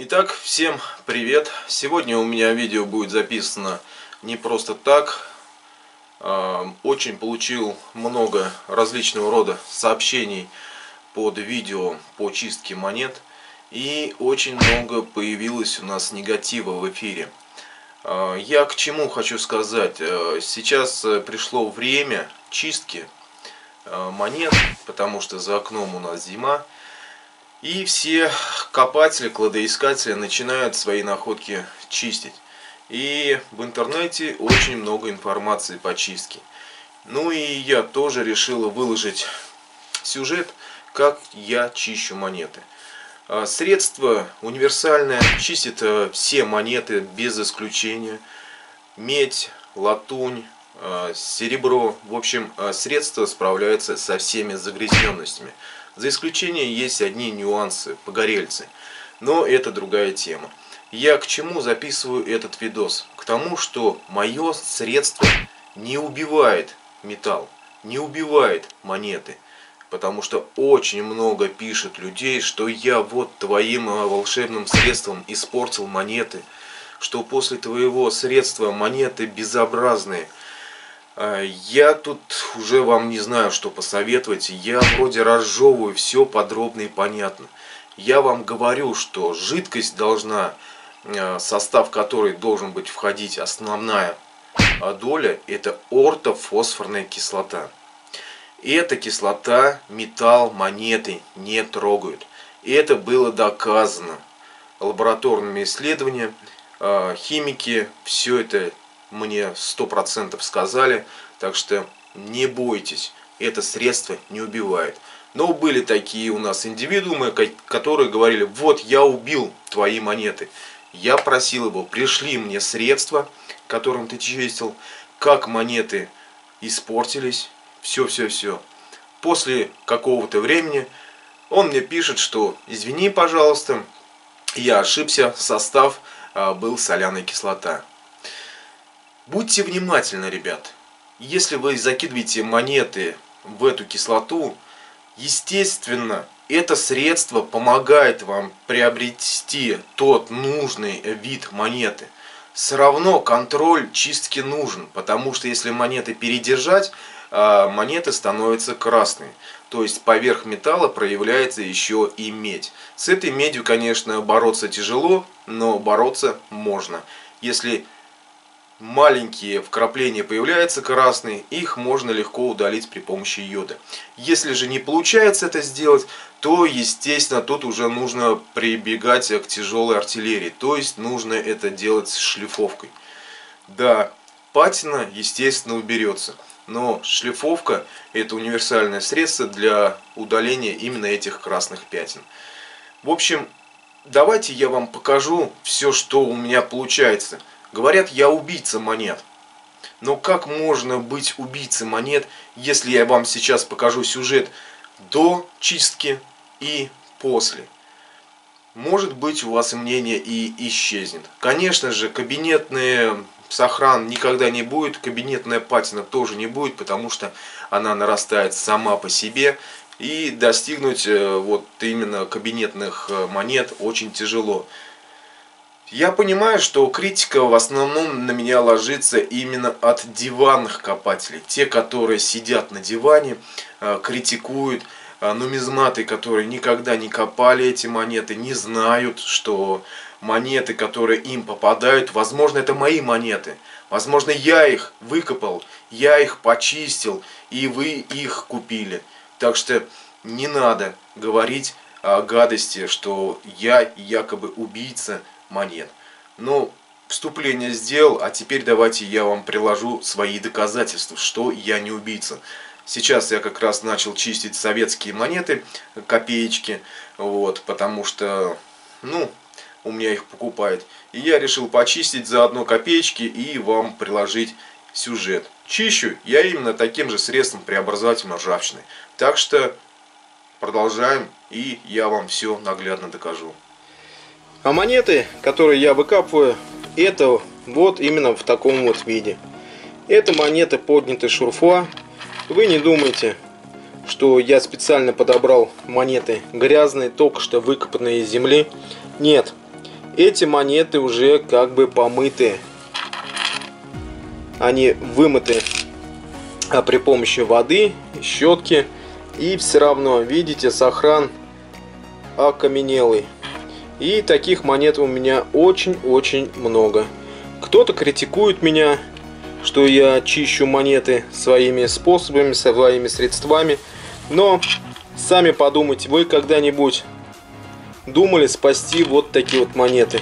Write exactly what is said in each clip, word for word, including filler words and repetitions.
Итак, всем привет! Сегодня у меня видео будет записано не просто так. Очень получил много различного рода сообщений под видео по чистке монет. И очень много появилось у нас негатива в эфире. Я к чему хочу сказать. Сейчас пришло время чистки монет, потому что за окном у нас зима. И все копатели, кладоискатели начинают свои находки чистить. И в интернете очень много информации по чистке. Ну и я тоже решил выложить сюжет, как я чищу монеты. Средство универсальное, чистит все монеты без исключения. Медь, латунь, серебро. В общем, средство справляется со всеми загрязненностями. За исключением есть одни нюансы, погорельцы. Но это другая тема. Я к чему записываю этот видос? К тому, что мое средство не убивает металл, не убивает монеты. Потому что очень много пишет людей, что я вот твоим волшебным средством испортил монеты. Что после твоего средства монеты безобразные. Я тут уже вам не знаю, что посоветовать. Я вроде разжевываю все подробно и понятно. Я вам говорю, что жидкость должна, состав которой должен быть входить основная доля, это ортофосфорная кислота. Эта кислота металл, монеты не трогают. Это было доказано лабораторными исследованиями. Химики все это мне сто процентов сказали, так что не бойтесь, это средство не убивает. Но были такие у нас индивидуумы, которые говорили: вот я убил твои монеты. Я просил его: пришли мне средства, которым ты чистил, как монеты испортились, все-все-все. После какого-то времени он мне пишет, что извини, пожалуйста, я ошибся, состав был соляная кислота. Будьте внимательны, ребят. Если вы закидываете монеты в эту кислоту, естественно, это средство помогает вам приобрести тот нужный вид монеты. Все равно контроль чистки нужен, потому что если монеты передержать, монеты становятся красные. То есть поверх металла проявляется еще и медь. С этой медью, конечно, бороться тяжело, но бороться можно. Если маленькие вкрапления появляются красные, их можно легко удалить при помощи йода. Если же не получается это сделать, то, естественно, тут уже нужно прибегать к тяжелой артиллерии. То есть нужно это делать с шлифовкой. Да, патина, естественно, уберется. Но шлифовка — это универсальное средство для удаления именно этих красных пятен. В общем, давайте я вам покажу все, что у меня получается. Говорят, я убийца монет. Но как можно быть убийцей монет, если я вам сейчас покажу сюжет до чистки и после? Может быть, у вас мнение и исчезнет. Конечно же, кабинетные сохран никогда не будет, кабинетная патина тоже не будет, потому что она нарастает сама по себе. И достигнуть вот именно кабинетных монет очень тяжело. Я понимаю, что критика в основном на меня ложится именно от диванных копателей. Те, которые сидят на диване, критикуют нумизматы, которые никогда не копали эти монеты, не знают, что монеты, которые им попадают, возможно, это мои монеты. Возможно, я их выкопал, я их почистил, и вы их купили. Так что не надо говорить о гадости, что я якобы убийца монет. Но вступление сделал, а теперь давайте я вам приложу свои доказательства, что я не убийца. Сейчас я как раз начал чистить советские монеты, копеечки, вот, потому что, ну, у меня их покупают. И я решил почистить заодно копеечки и вам приложить сюжет. Чищу я именно таким же средством преобразователем ржавчины. Так что продолжаем, и я вам все наглядно докажу. А монеты, которые я выкапываю, это вот именно в таком вот виде. Это монеты поднятой шурфа. Вы не думайте, что я специально подобрал монеты грязные, только что выкопанные из земли. Нет, эти монеты уже как бы помыты. Они вымыты при помощи воды, щетки. И все равно, видите, сохран окаменелый. И таких монет у меня очень-очень много. Кто-то критикует меня, что я чищу монеты своими способами, своими средствами. Но сами подумайте, вы когда-нибудь думали спасти вот такие вот монеты?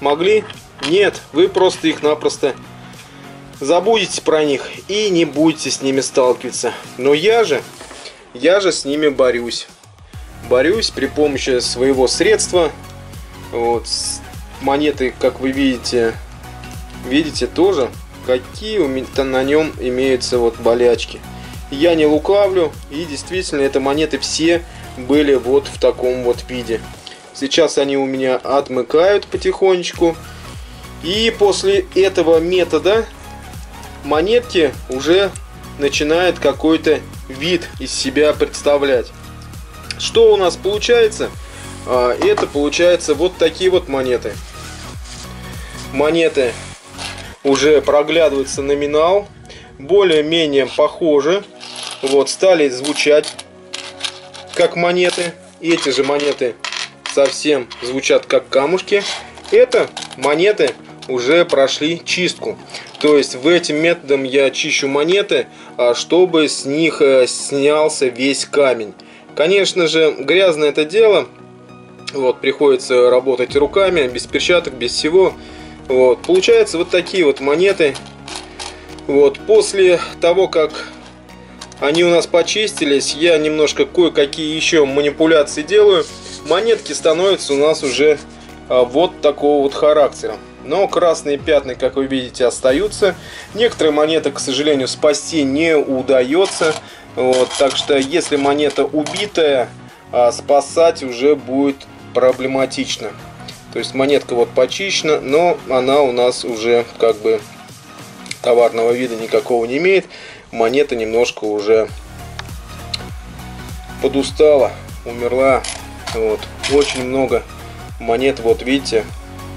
Могли? Нет, вы просто их напросто забудете про них и не будете с ними сталкиваться. Но я же, я же с ними борюсь. Борюсь при помощи своего средства. Вот. Монеты, как вы видите, видите тоже, какие у меня на нем имеются вот болячки. Я не лукавлю, и действительно, это монеты все были вот в таком вот виде. Сейчас они у меня отмыкают потихонечку. И после этого метода монетки уже начинают какой-то вид из себя представлять. Что у нас получается? Это получается вот такие вот монеты. Монеты уже проглядывается номинал. Более-менее похожи. Вот, стали звучать как монеты. Эти же монеты совсем звучат как камушки. Это монеты уже прошли чистку. То есть в этим методом я чищу монеты, чтобы с них снялся весь камень. Конечно же, грязное это дело. Вот, приходится работать руками, без перчаток, без всего. Вот, получаются вот такие вот монеты. Вот, после того, как они у нас почистились, я немножко кое-какие еще манипуляции делаю. Монетки становятся у нас уже вот такого вот характера. Но красные пятна, как вы видите, остаются. Некоторые монеты, к сожалению, спасти не удается. Вот, так что, если монета убитая, спасать уже будет проблематично. То есть монетка вот почищена, но она у нас уже как бы товарного вида никакого не имеет. Монета немножко уже подустала, умерла. Вот. Очень много монет, вот видите,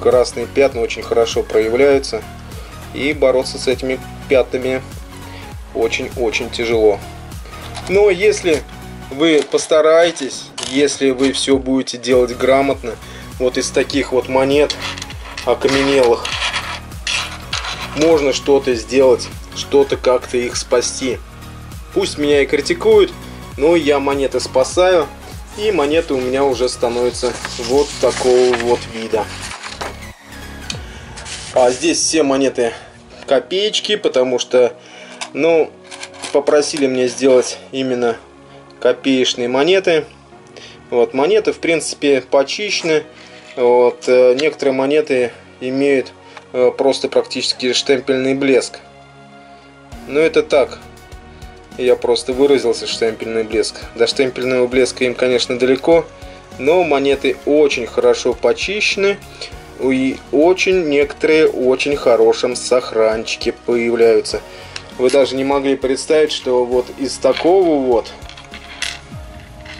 красные пятна очень хорошо проявляются. И бороться с этими пятнами очень-очень тяжело. Но если вы постараетесь, если вы все будете делать грамотно, вот из таких вот монет окаменелых можно что-то сделать, что-то как-то их спасти. Пусть меня и критикуют, но я монеты спасаю. И монеты у меня уже становятся вот такого вот вида. А здесь все монеты копеечки, потому что, ну, попросили меня сделать именно копеечные монеты. Вот, монеты в принципе почищены. Вот, некоторые монеты имеют просто практически штемпельный блеск. Но это так, я просто выразился, штемпельный блеск. До штемпельного блеска им, конечно, далеко. Но монеты очень хорошо почищены. И очень некоторые в очень хорошем сохранчике появляются. Вы даже не могли представить, что вот из такого вот,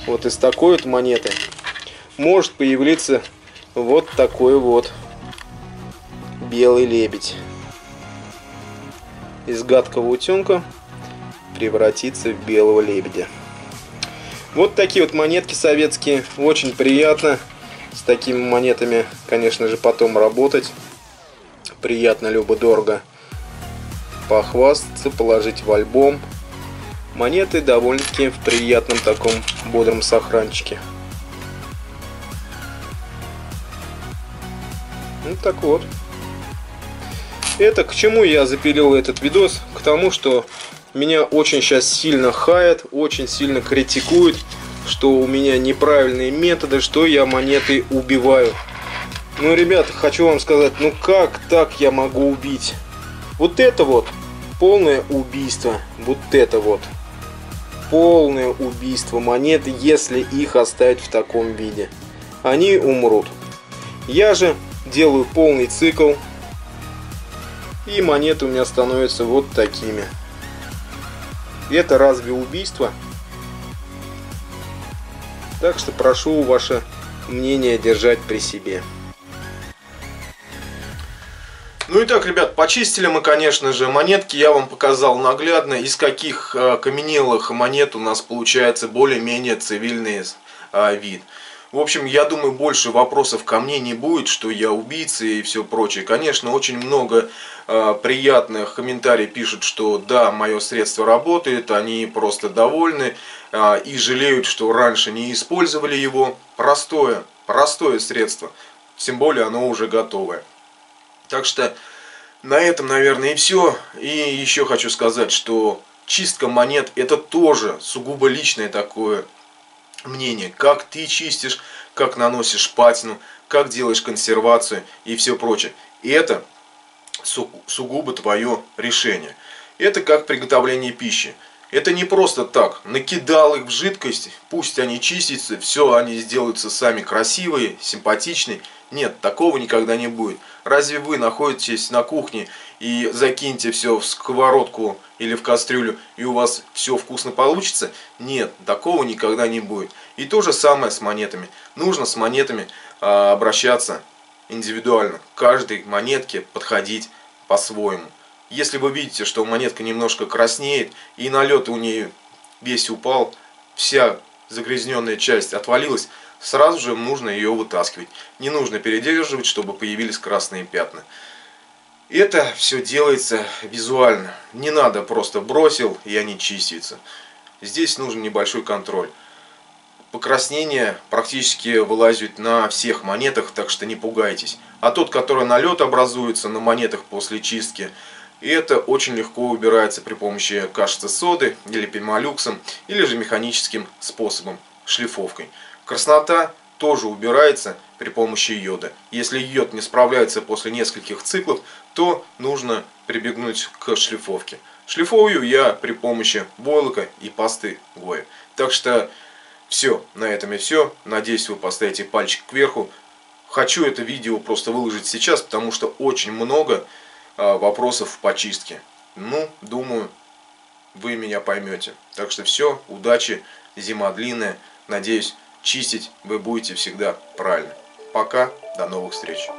вот из такой вот монеты может появиться вот такой вот белый лебедь. Из гадкого утенка превратится в белого лебедя. Вот такие вот монетки советские. Очень приятно. С такими монетами, конечно же, потом работать. Приятно, любо-дорого похвастаться, положить в альбом. Монеты довольно-таки в приятном таком бодром сохранчике. Вот так вот. Это к чему я запилил этот видос? К тому, что меня очень сейчас сильно хаят, очень сильно критикуют, что у меня неправильные методы, что я монеты убиваю. Ну, ребята, хочу вам сказать, ну как так я могу убить? Вот это вот полное убийство. Вот это вот полное убийство монет, если их оставить в таком виде. Они умрут. Я же делаю полный цикл. И монеты у меня становятся вот такими. Это разве убийство? Так что прошу ваше мнение держать при себе. Ну и так, ребят, почистили мы, конечно же, монетки. Я вам показал наглядно, из каких каменелых монет у нас получается более-менее цивильный вид. В общем, я думаю, больше вопросов ко мне не будет, что я убийца и все прочее. Конечно, очень много э, приятных комментариев пишут, что да, мое средство работает, они просто довольны э, и жалеют, что раньше не использовали его. Простое, простое средство, тем более оно уже готовое. Так что на этом, наверное, и все. И еще хочу сказать, что чистка монет — это тоже сугубо личное такое мнение, как ты чистишь, как наносишь патину, как делаешь консервацию и все прочее. И это сугубо твое решение. Это как приготовление пищи. Это не просто так. Накидал их в жидкость, пусть они чистятся, все, они сделаются сами красивые, симпатичные. Нет, такого никогда не будет. Разве вы находитесь на кухне и закиньте все в сковородку или в кастрюлю, и у вас все вкусно получится? Нет, такого никогда не будет. И то же самое с монетами. Нужно с монетами а, обращаться индивидуально. К каждой монетке подходить по-своему. Если вы видите, что монетка немножко краснеет, и налет у нее весь упал, вся загрязненная часть отвалилась, сразу же нужно ее вытаскивать. Не нужно передерживать, чтобы появились красные пятна. Это все делается визуально. Не надо просто бросил, и они чистятся. Здесь нужен небольшой контроль. Покраснения практически вылазят на всех монетах, так что не пугайтесь. А тот, который налет образуется на монетах после чистки, и это очень легко убирается при помощи кашицы соды или пемолюксом, или же механическим способом, шлифовкой. Краснота тоже убирается при помощи йода. Если йод не справляется после нескольких циклов, то нужно прибегнуть к шлифовке. Шлифую я при помощи войлока и пасты Гоя. Так что все, на этом и все. Надеюсь, вы поставите пальчик кверху. Хочу это видео просто выложить сейчас, потому что очень много вопросов по чистке. Ну, думаю, вы меня поймете. Так что все, удачи, зима длинная. Надеюсь, чистить вы будете всегда правильно. Пока, до новых встреч.